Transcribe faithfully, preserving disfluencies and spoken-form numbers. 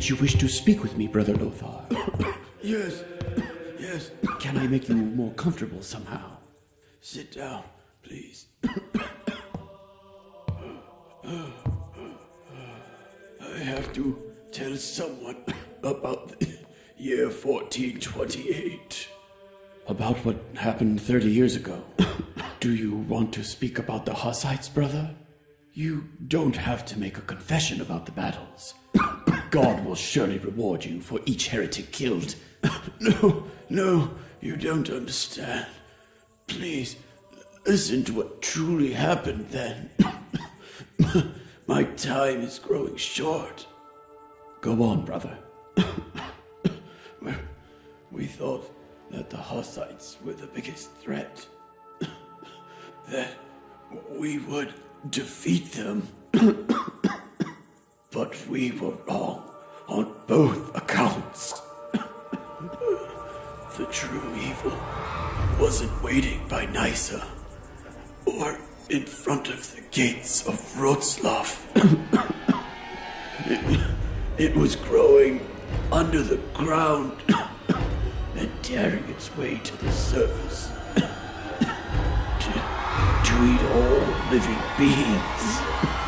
Did you wish to speak with me, Brother Lothar? Yes, yes. Can I make you more comfortable somehow? Sit down, please. I have to tell someone about the year fourteen twenty-eight. About what happened thirty years ago. Do you want to speak about the Hussites, brother? You don't have to make a confession about the battles. God will surely reward you for each heretic killed. No, no, you don't understand. Please, listen to what truly happened then. My time is growing short. Go on, brother. We thought that the Hussites were the biggest threat. That we would defeat them. But we were wrong on both accounts. The true evil wasn't waiting by Nysa or in front of the gates of Wroclaw. it, it was growing under the ground and tearing its way to the surface to, to eat all living beings.